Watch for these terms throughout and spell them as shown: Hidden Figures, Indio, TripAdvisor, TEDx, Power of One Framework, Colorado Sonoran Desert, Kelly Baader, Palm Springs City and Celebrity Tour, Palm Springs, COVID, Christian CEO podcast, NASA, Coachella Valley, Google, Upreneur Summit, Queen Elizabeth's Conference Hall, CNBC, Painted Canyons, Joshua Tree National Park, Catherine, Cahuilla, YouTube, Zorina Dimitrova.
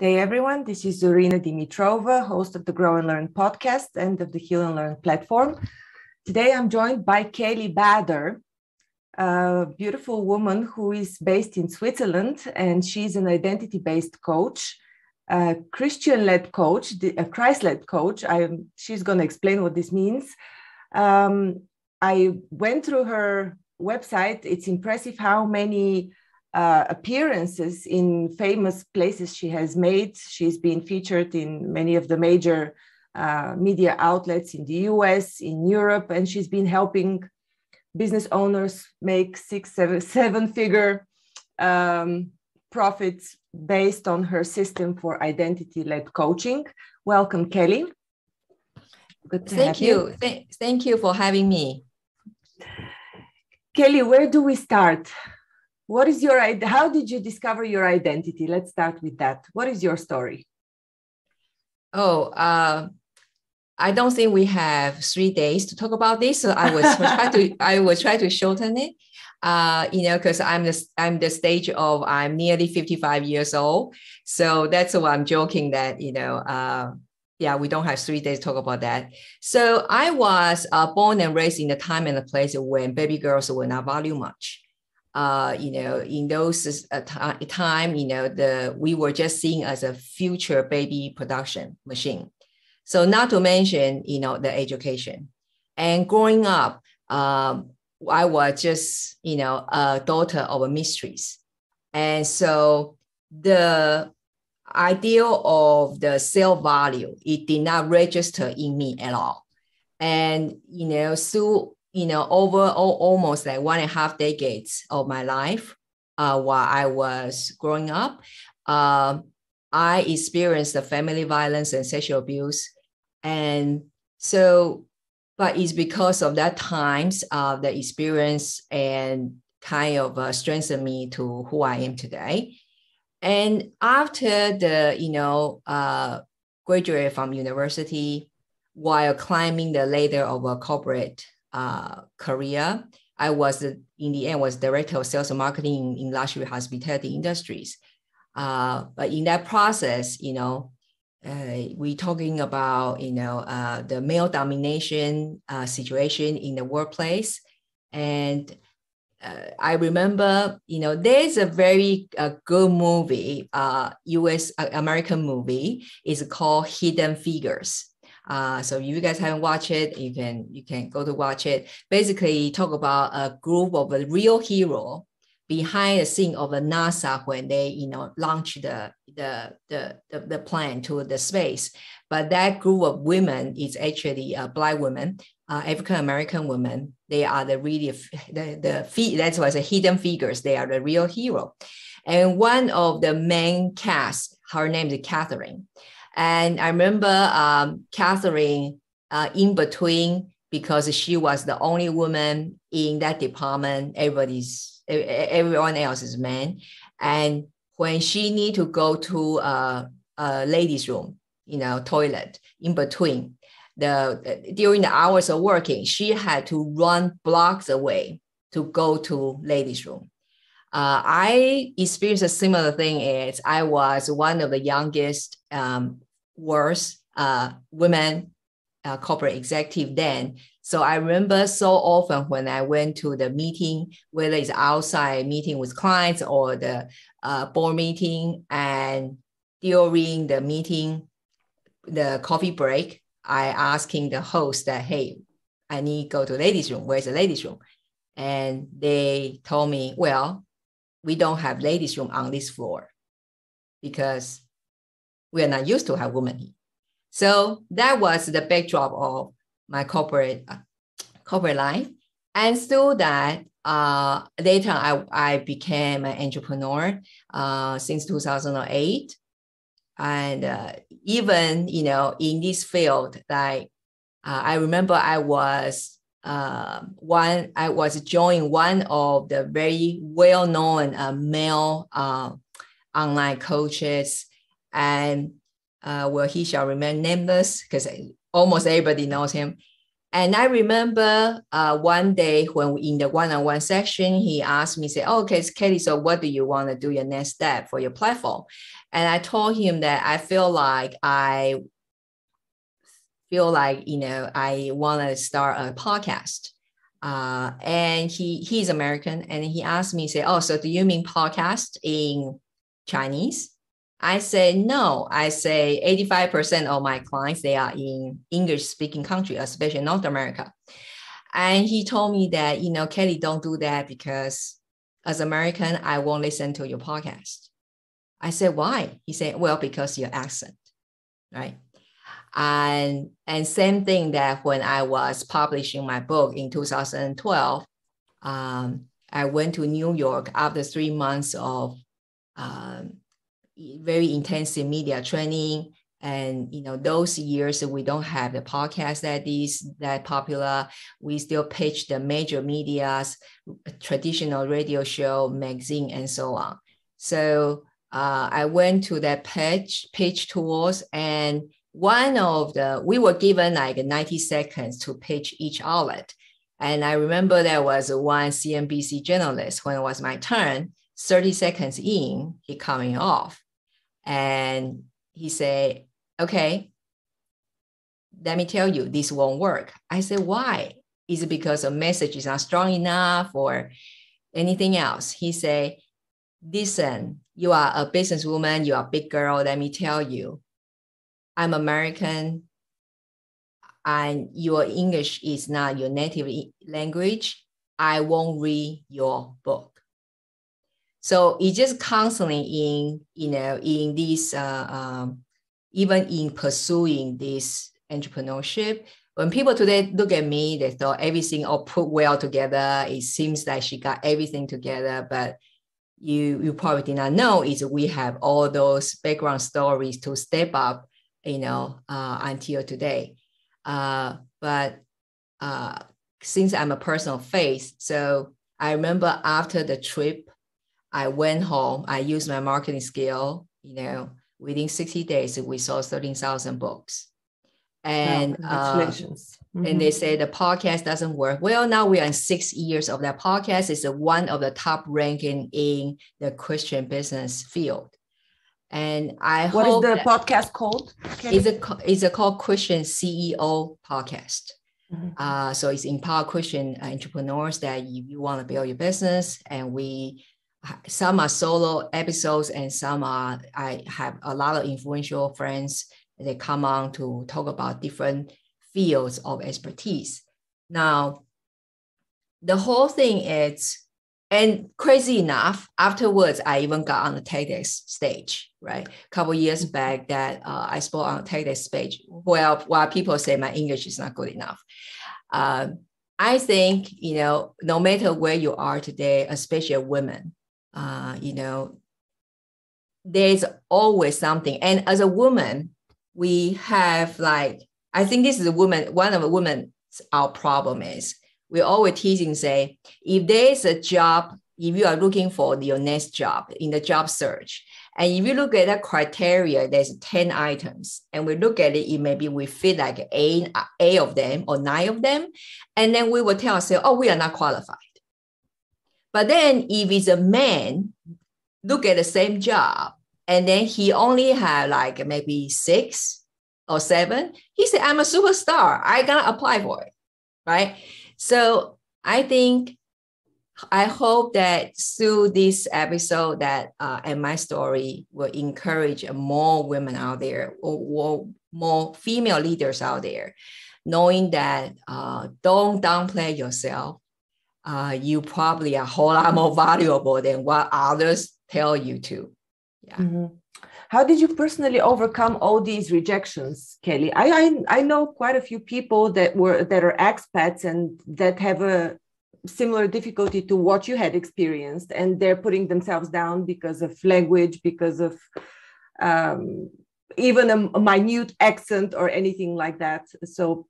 Good day, everyone. This is Zorina Dimitrova, host of the Grow and Learn podcast and of the Heal and Learn platform. Today, I'm joined by Kelly Baader, a beautiful woman who is based in Switzerland, and she's an identity-based coach, a Christian-led coach, a Christ-led coach. She's going to explain what this means. I went through her website. It's impressive how many appearances in famous places she has made. She's been featured in many of the major media outlets in the US, in Europe, and she's been helping business owners make seven-figure profits based on her system for identity-led coaching. Welcome, Kelly. Good to have you. Thank you for having me. Kelly, where do we start? What is your idea? How did you discover your identity? Let's start with that. What is your story? I don't think we have 3 days to talk about this, so I will try to shorten it. Because I'm the stage of I'm nearly 55 years old, so that's why I'm joking that we don't have 3 days to talk about that. So I was born and raised in the time and the place when baby girls were not valued much. In those time, we were just seen as a future baby production machine. So not to mention, the education. And growing up, I was just, a daughter of a mistress. And so the idea of the self-value, it did not register in me at all. And, over almost like 1.5 decades of my life while I was growing up, I experienced the family violence and sexual abuse. And so, but it's because of that times the experience and kind of strengthened me to who I am today. And after the, graduated from university while climbing the ladder of a corporate career, I was in the end director of sales and marketing in luxury hospitality industries. But in that process, we're talking about the male domination situation in the workplace, and I remember there's a very good movie, U.S. American movie. It's called Hidden Figures. So if you guys haven't watched it, you can go to watch it. Basically, talk about a group of a real hero behind the scene of a NASA when they launched the plan to the space. But that group of women is actually Black women, African American women. They are the really that's why I say hidden figures. They are the real hero, and one of the main cast, her name is Catherine. And I remember Catherine in between, because she was the only woman in that department. Everyone else is men. And when she need to go to a ladies' room, toilet in between, during the hours of working, she had to run blocks away to go to ladies' room. I experienced a similar thing as I was one of the youngest, women corporate executive then. So I remember so often when I went to the meeting, whether it's outside meeting with clients or the board meeting, and during the meeting, the coffee break, I asking the host that, hey, I need to go to ladies' room. Where's the ladies' room? And they told me, well, we don't have ladies' room on this floor because we are not used to have women here. So that was the backdrop of my corporate life. And through that, later I became an entrepreneur since 2008. And even, in this field, I remember I was joining one of the very well-known male online coaches, and he shall remain nameless because almost everybody knows him. And I remember one day when in the one-on-one section, he asked me, say, "Oh, okay, Kelly, so what do you want to do your next step for your platform?" And I told him that I feel like, you know, I want to start a podcast. And he's American, and he asked me, say, oh, so do you mean podcast in Chinese? I say, no. I say 85% of my clients, they are in English-speaking country, especially North America. And he told me that, you know, Kelly, don't do that because as American, I won't listen to your podcast. I said, why? He said, well, because your accent, right? And same thing that when I was publishing my book in 2012, I went to New York after 3 months of very intensive media training. And, you know, those years we don't have the podcast that is that popular. We still pitch the major medias, traditional radio show, magazine, and so on. So I went to that pitch tours, and we were given like 90 seconds to pitch each outlet. And I remember there was one CNBC journalist, when it was my turn, 30 seconds in, he coming off. And he said, okay, let me tell you, this won't work. I said, why? Is it because a message is not strong enough or anything else? He said, listen, you are a businesswoman, you are a big girl. Let me tell you, I'm American and your English is not your native language. I won't read your book. So it's just constantly in this, even in pursuing this entrepreneurship. When people today look at me, they thought everything all put well together. It seems like she got everything together, but you probably did not know is we have all those background stories to step up, until today. But since I'm a person of faith, so I remember after the trip, I went home, I used my marketing skill, within 60 days, we sold 13,000 books. And, wow, congratulations. And they say the podcast doesn't work. Well, now we are in 6 years of that podcast. It's one of the top ranking in the Christian business field. And what is the podcast called? It's called Christian CEO podcast. So it's empower Christian entrepreneurs that you want to build your business. And some are solo episodes and some are, I have a lot of influential friends. They come on to talk about different fields of expertise. Now, the whole thing is, and crazy enough, afterwards, I even got on the TEDx stage, right? A couple of years back that I spoke on the TEDx stage. Well, while people say my English is not good enough. I think, no matter where you are today, especially women, there's always something. And as a woman, we have I think this is our problem is we always tease and say, if there's a job, if you are looking for your next job in the job search, and if you look at that criteria, there's 10 items. And we look at it, maybe we fit like eight of them or 9 of them. And then we will tell ourselves, oh, we are not qualified. But then if it's a man, look at the same job, and then he only had like maybe 6 or 7. He said, I'm a superstar. I got to apply for it, right? So I hope that through this episode that and my story will encourage more women out there or more female leaders out there, knowing that don't downplay yourself. You probably are a whole lot more valuable than what others tell you to. Yeah. Mm-hmm. How did you personally overcome all these rejections, Kelly? I know quite a few people that are expats and that have a similar difficulty to what you had experienced, and they're putting themselves down because of language, because of even a minute accent or anything like that. So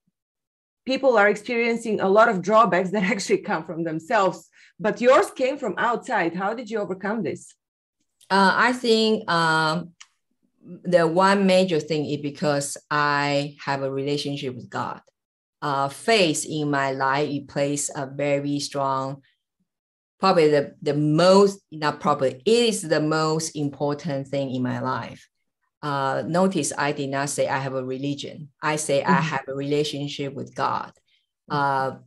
people are experiencing a lot of drawbacks that actually come from themselves, but yours came from outside. How did you overcome this? I think the one major thing is because I have a relationship with God. Faith in my life, it plays a very strong probably the most, not probably, it is the most important thing in my life. Notice I did not say I have a religion. I say I have a relationship with God. For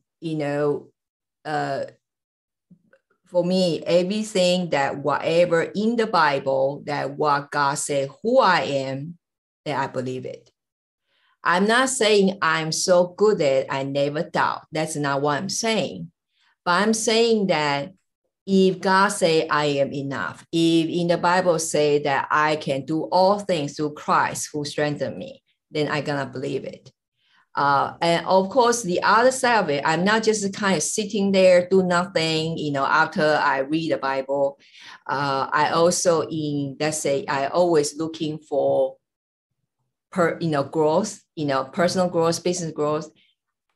me, everything that whatever in the Bible, that what God said, who I am, that I believe it. I'm not saying I'm so good at it, I never doubt. That's not what I'm saying. But I'm saying that if God say I am enough, if in the Bible say that I can do all things through Christ who strengthened me, then I'm going to believe it. And of course, the other side of it, I'm not just kind of sitting there, do nothing, after I read the Bible. I also I always looking for growth, personal growth, business growth.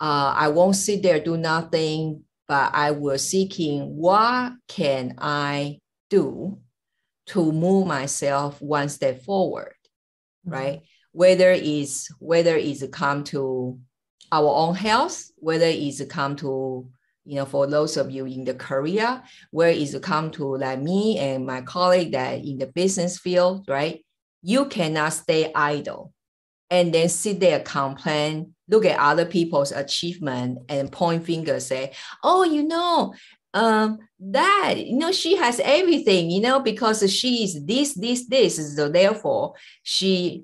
I won't sit there, do nothing, but I was seeking what can I do to move myself one step forward, right? Whether it's come to our own health, whether it's come to, for those of you in the career, whether it's come to like me and my colleague that in the business field, right? You cannot stay idle and then sit there, complain, look at other people's achievement and point fingers, say, oh, she has everything, because she is this. So therefore, she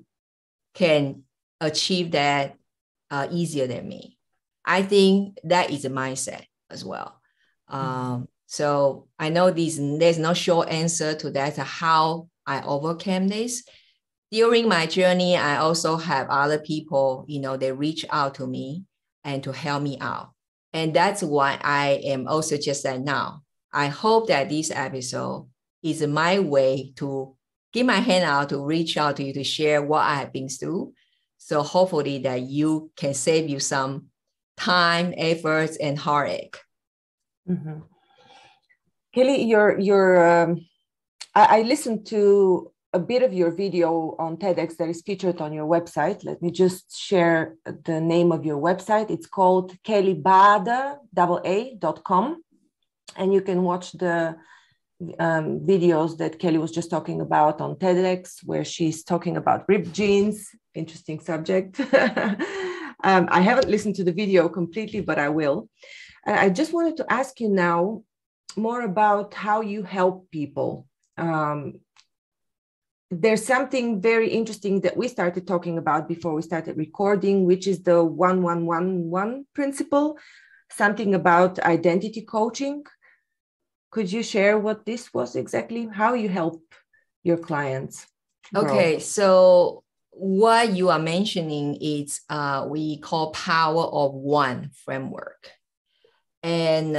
can achieve that easier than me. I think that is a mindset as well. So I know there's no short answer to that, how I overcame this. During my journey, I also have other people, they reach out to me and to help me out. And that's why I am also just like now. I hope that this episode is my way to give my hand out, to reach out to you, to share what I have been through. So hopefully that you can save you some time, efforts, and heartache. Mm-hmm. Kelly, I listened to a bit of your video on TEDx that is featured on your website. Let me just share the name of your website. It's called kellybaader.com, and you can watch the videos that Kelly was just talking about on TEDx, where she's talking about ripped jeans. Interesting subject. I haven't listened to the video completely, but I will. I just wanted to ask you now more about how you help people. There's something very interesting that we started talking about before we started recording, which is the 1-1-1-1 principle, something about identity coaching. Could you share what this was exactly, how you help your clients? Okay, so what you are mentioning is we call Power of One Framework. And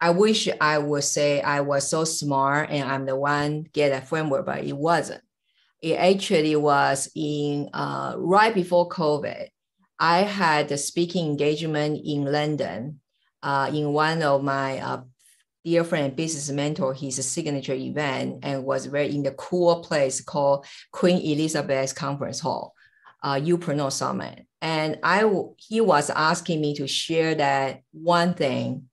I wish I would say I was so smart and I'm the one get a framework, but it wasn't. It actually was in right before COVID. I had a speaking engagement in London in one of my dear friend, business mentor, his signature event, and was very in the cool place called Queen Elizabeth's Conference Hall, Upreneur Summit. And he was asking me to share that one thing,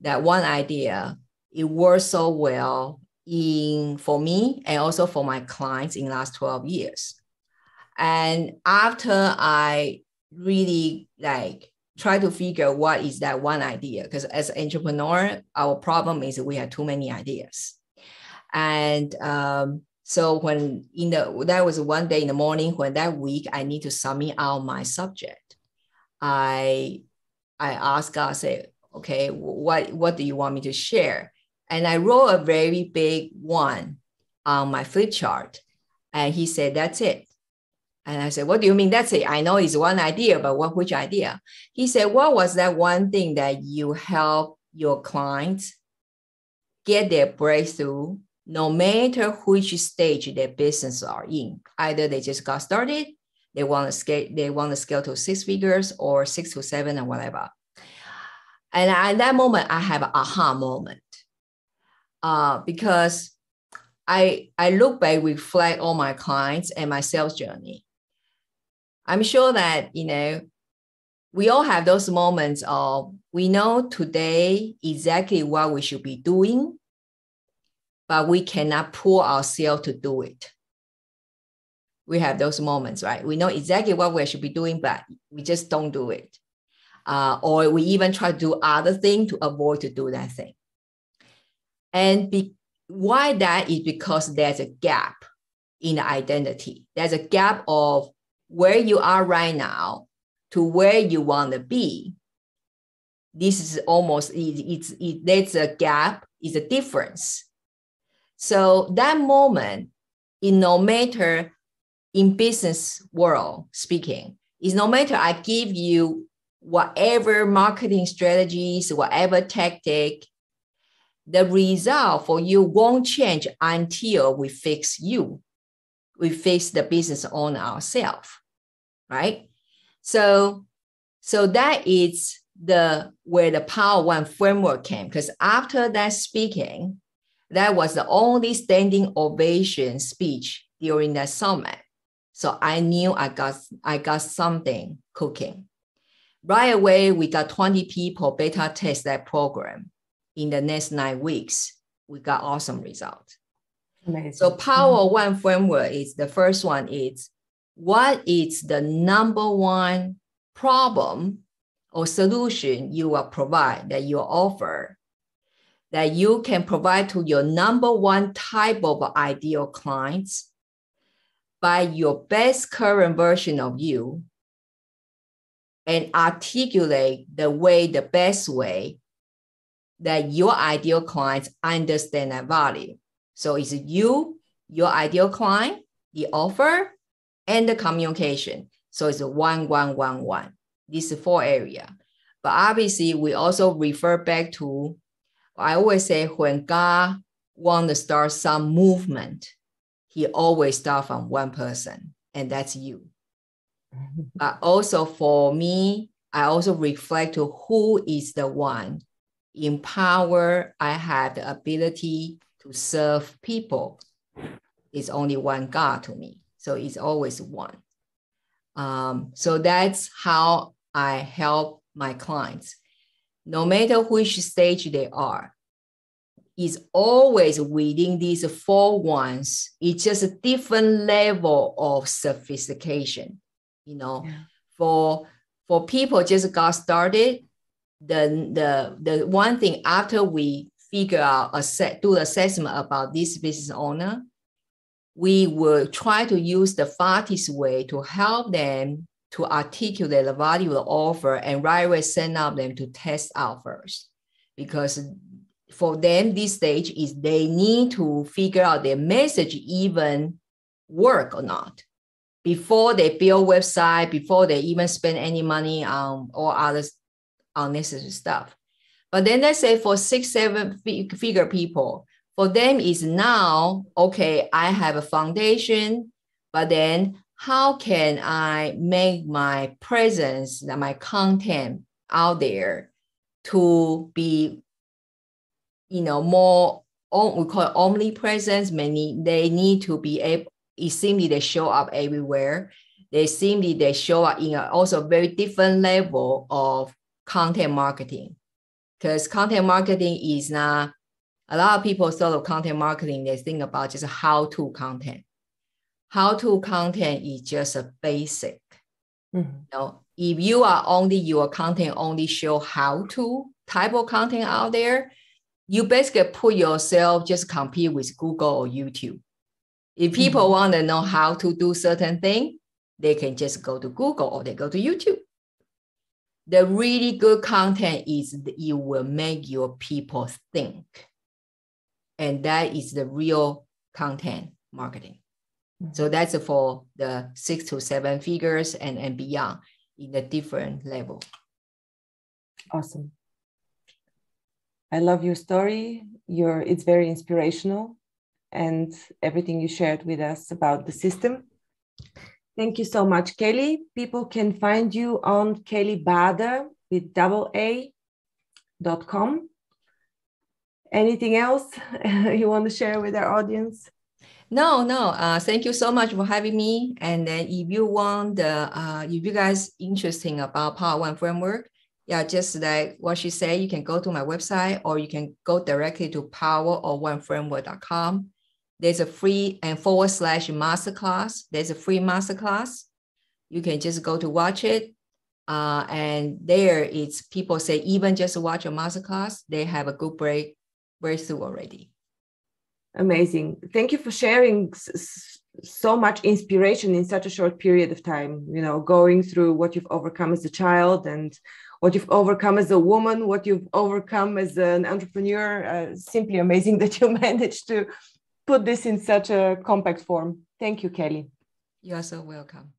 that one idea. It worked so well for me and also for my clients in the last 12 years. And after I really try to figure what is that one idea, because as an entrepreneur, our problem is we have too many ideas. And so when that was one day in the morning when that week I need to submit out my subject, I asked God, say, okay, what do you want me to share? And I wrote a very big one on my flip chart, and he said, that's it. And I said, what do you mean that's it? I know it's one idea, but which idea? He said, what was that one thing that you help your clients get their breakthrough, no matter which stage their business are in? Either they just got started, they want to scale to 6 figures or 6 to 7 or whatever. And at that moment, I have an aha moment because I look back, reflect on my clients and my sales journey. I'm sure that, we all have those moments of we know today exactly what we should be doing, but we cannot pull ourselves to do it. We have those moments, right? We know exactly what we should be doing, but we just don't do it. Or we even try to do other things to avoid to do that thing. And why that is because there's a gap in the identity. There's a gap of where you are right now to where you want to be. This is almost, there's a gap, it's a difference. So that moment, in no matter in business world speaking, is no matter I give you whatever marketing strategies, whatever tactic, the result for you won't change until we fix you. We fix the business on ourselves, right? So that is where the Power One framework came, because after that speaking, that was the only standing ovation speech during that summit. So I knew I got something cooking. Right away, we got 20 people beta test that program. In the next 9 weeks, we got awesome results. Amazing. So Power of One framework is the first one is what is the number one problem or solution you will provide that you offer that you can provide to your number one type of ideal clients by your best current version of you and articulate the best way that your ideal clients understand that value. So it's you, your ideal client, the offer, and the communication. So it's a one. These are four areas. But obviously, we also refer back to, I always say, when God wants to start some movement, he always starts from one person, and that's you. But also for me, I also reflect to who is the one in power. I have the ability to serve people. It's only one God to me. So it's always one. So that's how I help my clients. No matter which stage they are, it's always within these four ones. It's just a different level of sophistication. You know, yeah. For people just got started, the one thing after we figure out do the assessment about this business owner, we will try to use the fastest way to help them to articulate the value of the offer and right away send up them to test out first. Because for them, this stage is they need to figure out their message even work or not. Before they build website, before they even spend any money on all other unnecessary stuff. But then let's say for 6-7 figure people, for them is now, okay, I have a foundation, but then how can I make my presence, my content out there to be, more, we call it omnipresence. They need to be able, it seems that they show up everywhere. They seem that they show up in also very different level of content marketing. Because content marketing is not, a lot of people thought of content marketing, they think about just how-to content. How-to content is just a basic. Mm-hmm. If you are only your content only show how-to type of content out there, you basically put yourself just compete with Google or YouTube. If people mm-hmm. want to know how to do certain thing, they can just go to Google or they go to YouTube. The really good content is it will make your people think. And that is the real content marketing. Mm-hmm. So that's for the 6-7 figures and beyond in a different level. Awesome. I love your story. It's very inspirational. And everything you shared with us about the system. Thank you so much, Kelly. People can find you on kellybaader.com. Anything else you want to share with our audience? No. Thank you so much for having me. And then if you want the, if you guys interesting about Power One Framework, yeah, just like what she said, you can go to my website or you can go directly to powerofoneframework.com. There's a free and / masterclass. There's a free masterclass. You can just go to watch it. And there it's people say, even just watch a masterclass, they have a good breakthrough already. Amazing. Thank you for sharing so much inspiration in such a short period of time, you know, going through what you've overcome as a child and what you've overcome as a woman, what you've overcome as an entrepreneur. Simply amazing that you managed to put this in such a compact form. Thank you, Kelly. You are so welcome.